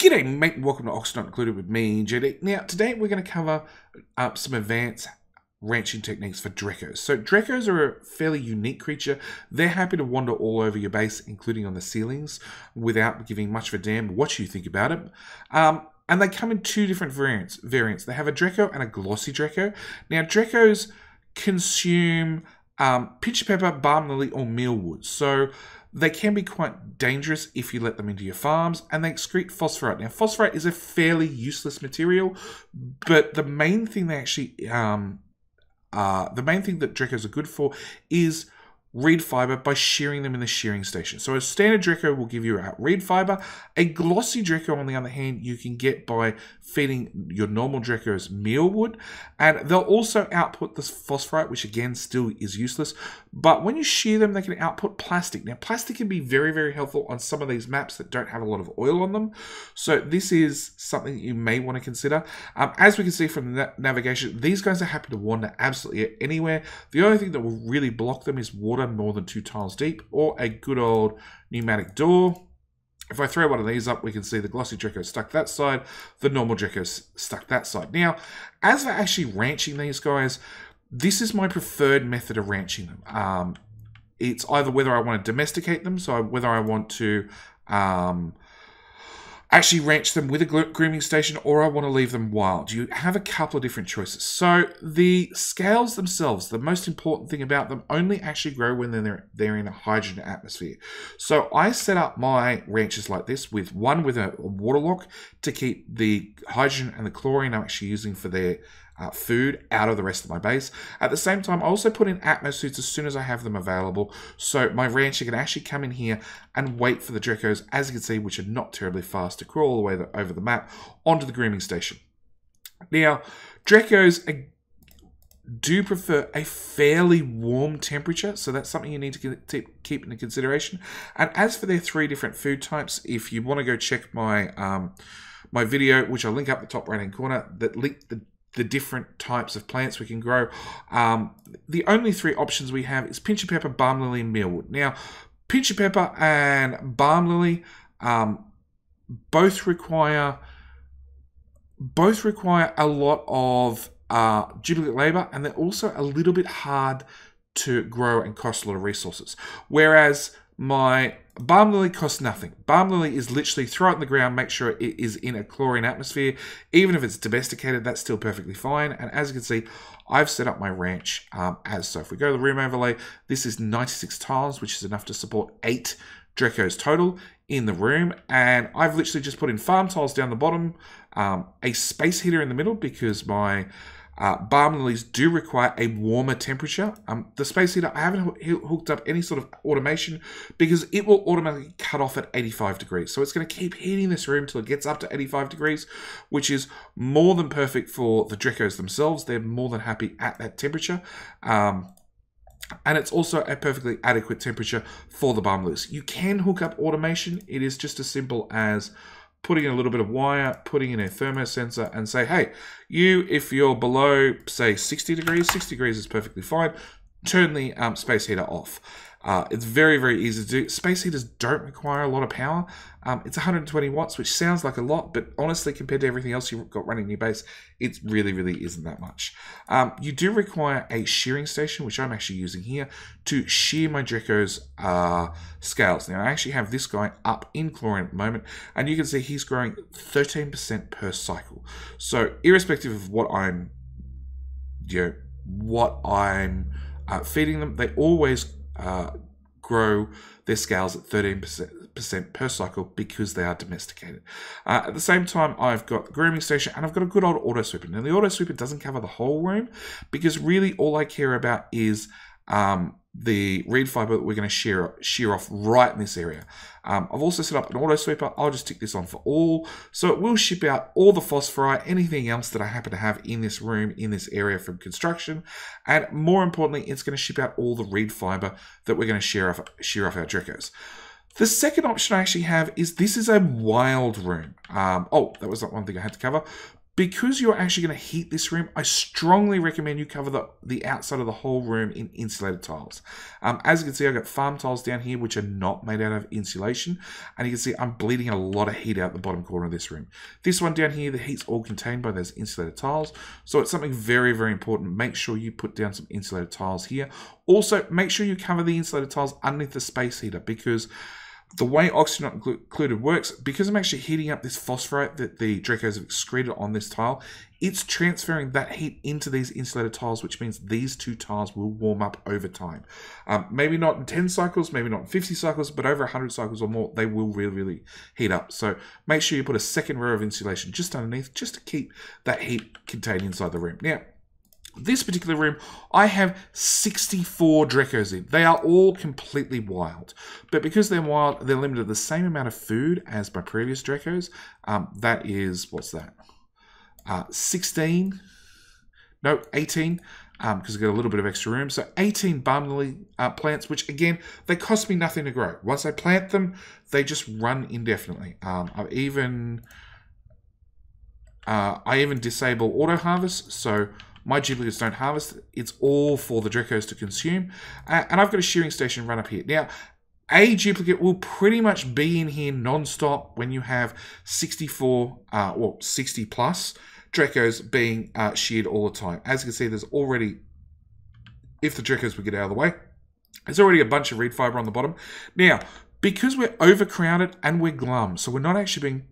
G'day mate, welcome to Oxygen Not Included with me, JD. Now, today we're going to cover up some advanced ranching techniques for Dreckos. So Dreckos are a fairly unique creature. They're happy to wander all over your base, including on the ceilings, without giving much of a damn what you think about it. And they come in two different variants. They have a Drecko and a Glossy Drecko. Now, Dreckos consume Pincha Pepper, Balm Lily, or Mealwood. So they can be quite dangerous if you let them into your farms, and they excrete phosphorite. Now, phosphorite is a fairly useless material, but the main thing they actually, the main thing that Dreckos are good for is Reed Fiber by shearing them in the shearing station. So a standard Drecko will give you out Reed Fiber. A Glossy Drecko, on the other hand, you can get by feeding your normal Dreckos mealwood, and they'll also output this phosphorite, which again still is useless. But when you shear them, they can output plastic. Now, plastic can be very, very helpful on some of these maps that don't have a lot of oil on them. So this is something you may want to consider. As we can see from the navigation, these guys are happy to wander absolutely anywhere. The only thing that will really block them is water more than 2 tiles deep, or a good old pneumatic door. If I throw one of these up, we can see the Glossy Drecko stuck that side, the normal Drecko stuck that side. Now, as for actually ranching these guys, this is my preferred method of ranching them. It's either whether I want to domesticate them, so whether I want to actually ranch them with a grooming station, or I want to leave them wild. You have a couple of different choices. So the scales themselves, the most important thing about them, only actually grow when they're in a hydrogen atmosphere. So I set up my ranches like this, with one with a water lock to keep the hydrogen and the chlorine I'm actually using for their food out of the rest of my base. At the same time, I also put in atmos suits as soon as I have them available, so my rancher can actually come in here and wait for the Dreckos, as you can see, which are not terribly fast, to crawl all the way over the map onto the grooming station. Now, Dreckos do prefer a fairly warm temperature, so that's something you need to keep into consideration. And as for their 3 different food types, if you want to go check my my video, which I'll link up the top right hand corner, that link the different types of plants we can grow. The only 3 options we have is Pincha Pepper, Balm Lily, and Mealwood. Now, Pincha Pepper and Balm Lily both require a lot of duplicate labor, and they're also a little bit hard to grow and cost a lot of resources. Whereas my Balm Lily costs nothing. Balm Lily is literally throw it in the ground, make sure it is in a chlorine atmosphere. Even if it's domesticated, that's still perfectly fine. And as you can see, I've set up my ranch as so. If we go to the room overlay, this is 96 tiles, which is enough to support 8 Dreckos total in the room. And I've literally just put in farm tiles down the bottom, a space heater in the middle, because my Balm Lilies do require a warmer temperature. The space heater, I haven't hooked up any sort of automation, because it will automatically cut off at 85 degrees. So it's going to keep heating this room till it gets up to 85 degrees, which is more than perfect for the Dreckos themselves. They're more than happy at that temperature. And it's also a perfectly adequate temperature for the Balm Lilies. You can hook up automation. It is just as simple as putting in a little bit of wire, putting in a thermo sensor, and say, hey, if you're below, say, 60 degrees is perfectly fine, turn the space heater off. It's very, very easy to do. Space heaters don't require a lot of power. It's 120 watts, which sounds like a lot, but honestly, compared to everything else you've got running in your base, it really, really isn't that much. You do require a shearing station, which I'm actually using here, to shear my Drecko's scales. Now, I actually have this guy up in chlorine at the moment, and you can see he's growing 13% per cycle. So, irrespective of what I'm, feeding them, they always grow their scales at 13% per cycle, because they are domesticated. At the same time, I've got the grooming station, and I've got a good old auto sweeper. Now, the auto sweeper doesn't cover the whole room, because really all I care about is the Reed Fiber that we're going to shear off right in this area. I've also set up an auto sweeper. I'll just tick this on for all, so it will ship out all the phosphorite, anything else that I happen to have in this room, in this area from construction, and more importantly, it's going to ship out all the Reed Fiber that we're going to shear off our Dreckos. The second option I actually have is, this is a wild room. Oh, that was not one thing I had to cover. Because you're actually going to heat this room, I strongly recommend you cover the outside of the whole room in insulated tiles. As you can see, I've got farm tiles down here, which are not made out of insulation. And you can see I'm bleeding a lot of heat out the bottom corner of this room. This one down here, the heat's all contained by those insulated tiles. So it's something very, very important. Make sure you put down some insulated tiles here. Also, make sure you cover the insulated tiles underneath the space heater, because the way Oxygen Not Included works, because I'm actually heating up this phosphorite that the Drekkos have excreted on this tile, it's transferring that heat into these insulated tiles, which means these two tiles will warm up over time. Maybe not in 10 cycles, maybe not in 50 cycles, but over 100 cycles or more, they will really, really heat up. So make sure you put a second row of insulation just underneath, just to keep that heat contained inside the room. Now, this particular room, I have 64 Drekkos in. They are all completely wild. But because they're wild, they're limited to the same amount of food as my previous Drekkos. That is, what's that? 18. Because I've got a little bit of extra room. So 18 Balm Lily plants, which again, they cost me nothing to grow. Once I plant them, they just run indefinitely. I even disable auto harvest, so my duplicates don't harvest. It's all for the Drekkos to consume. And I've got a shearing station run up here. Now, a duplicate will pretty much be in here non-stop when you have 60 plus Drekkos being sheared all the time. As you can see, there's already, if the Drekkos would get out of the way, there's already a bunch of Reed Fiber on the bottom. Now, because we're overcrowded and we're glum, so we're not actually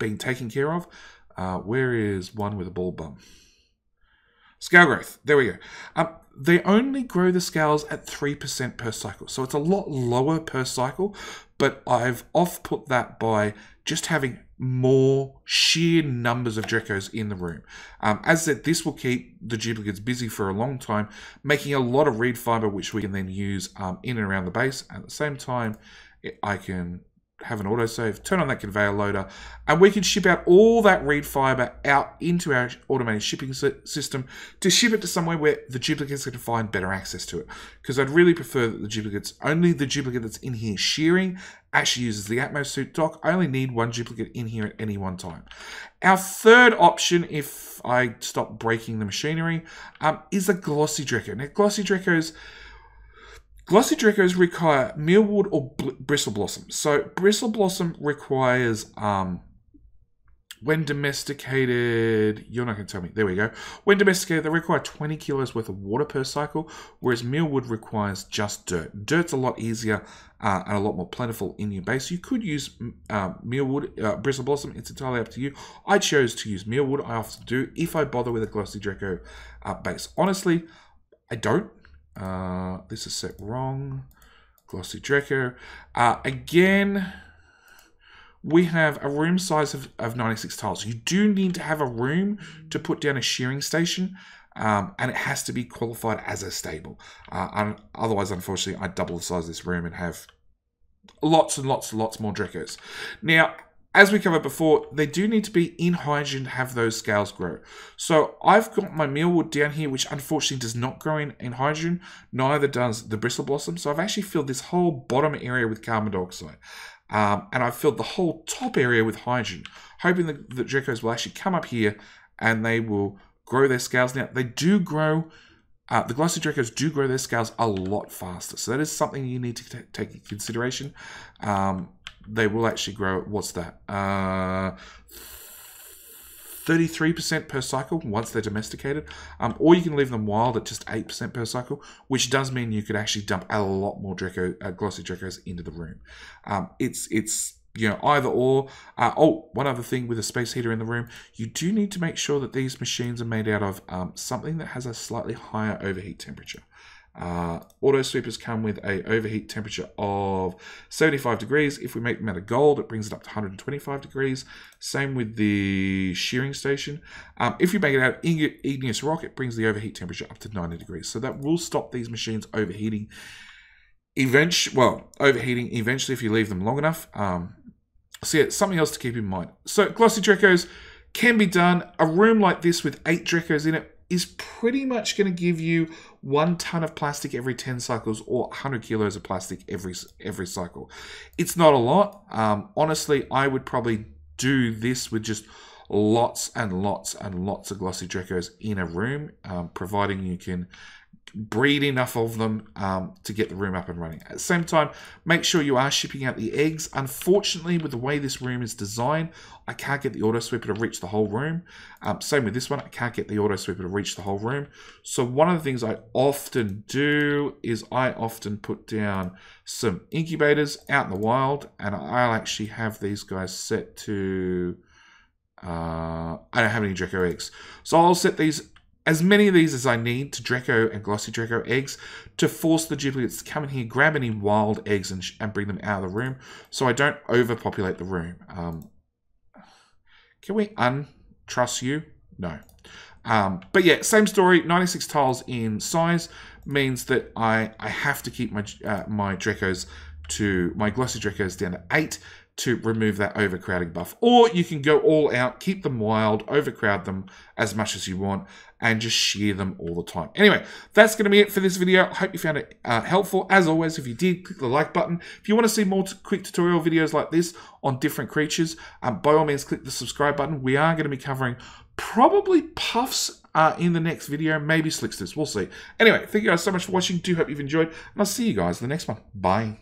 being taken care of. Where is one with a bald bum? Scale growth, there we go. They only grow the scales at 3% per cycle, so it's a lot lower per cycle, but I've off-put that by just having more sheer numbers of Drekkos in the room. As I said, this will keep the duplicates busy for a long time, making a lot of Reed Fiber, which we can then use in and around the base. At the same time, I can have an autosave, turn on that conveyor loader, and we can ship out all that Reed Fiber out into our automated shipping system to ship it to somewhere where the duplicates can find better access to it. Because I'd really prefer that the duplicates, only the duplicate that's in here shearing, actually uses the Atmos suit dock. I only need one duplicate in here at any one time. Our third option, if I stop breaking the machinery, is the Glossy Drecko. Now, Glossy Drekkos require Mealwood or Bristle Blossom. So Bristle Blossom requires, when domesticated, you're not going to tell me, there we go. When domesticated, they require 20 kilos worth of water per cycle, whereas Mealwood requires just dirt. Dirt's a lot easier and a lot more plentiful in your base. You could use Mealwood, Bristle Blossom, it's entirely up to you. I chose to use Mealwood, I often do, if I bother with a Glossy Drecko base. Honestly, I don't. This is set wrong. Glossy Drecko. Again, we have a room size of 96 tiles. You do need to have a room to put down a shearing station, and it has to be qualified as a stable. Otherwise, unfortunately, I double the size of this room and have lots and lots and lots more Drekkos. Now, as we covered before, they do need to be in hydrogen to have those scales grow. So I've got my Mealwood down here, which unfortunately does not grow in hydrogen. Neither does the Bristle Blossom. So I've actually filled this whole bottom area with carbon dioxide. And I've filled the whole top area with hydrogen, hoping that the Drekkos will actually come up here and they will grow their scales. Now, they do grow, the Glossy Drekkos do grow their scales a lot faster. So that is something you need to take into consideration. They will actually grow, what's that, 33% per cycle once they're domesticated. Or you can leave them wild at just 8% per cycle, which does mean you could actually dump a lot more Glossy Drekkos into the room. It's you know, either or. Oh, one other thing with a space heater in the room, you do need to make sure that these machines are made out of something that has a slightly higher overheat temperature. Auto sweepers come with a overheat temperature of 75 degrees. If we make them out of gold, it brings it up to 125 degrees. Same with the shearing station. If you make it out of igneous rock, it brings the overheat temperature up to 90 degrees. So that will stop these machines overheating. Overheating eventually if you leave them long enough. So yeah, it's something else to keep in mind. So Glossy Drekkos can be done. A room like this with 8 Drekkos in it is pretty much going to give you 1 ton of plastic every 10 cycles, or 100 kilos of plastic every cycle. It's not a lot. Honestly, I would probably do this with just lots and lots and lots of Glossy Dreckos in a room, providing you can breed enough of them to get the room up and running. At the same time, make sure you are shipping out the eggs. Unfortunately, with the way this room is designed, I can't get the auto sweeper to reach the whole room. Same with this one, I can't get the auto sweeper to reach the whole room. So one of the things I often do is I often put down some incubators out in the wild, and I'll actually have these guys set to, I don't have any Drecko eggs. So I'll set these, as many of these as I need to Drecko and Glossy Drecko eggs, to force the giblets to come in here, grab any wild eggs and bring them out of the room, so I don't overpopulate the room. Can we untrust you? No. But yeah, same story, 96 tiles in size means that I have to keep my, my Glossy Dreckos down to 8 to remove that overcrowding buff. Or you can go all out, keep them wild, overcrowd them as much as you want, and just shear them all the time. Anyway, that's going to be it for this video. I hope you found it helpful. As always, if you did, click the like button. If you want to see more quick tutorial videos like this on different creatures, by all means, click the subscribe button. We are going to be covering probably puffs in the next video, maybe slicksters. We'll see. Anyway, thank you guys so much for watching. Do hope you've enjoyed, and I'll see you guys in the next one. Bye.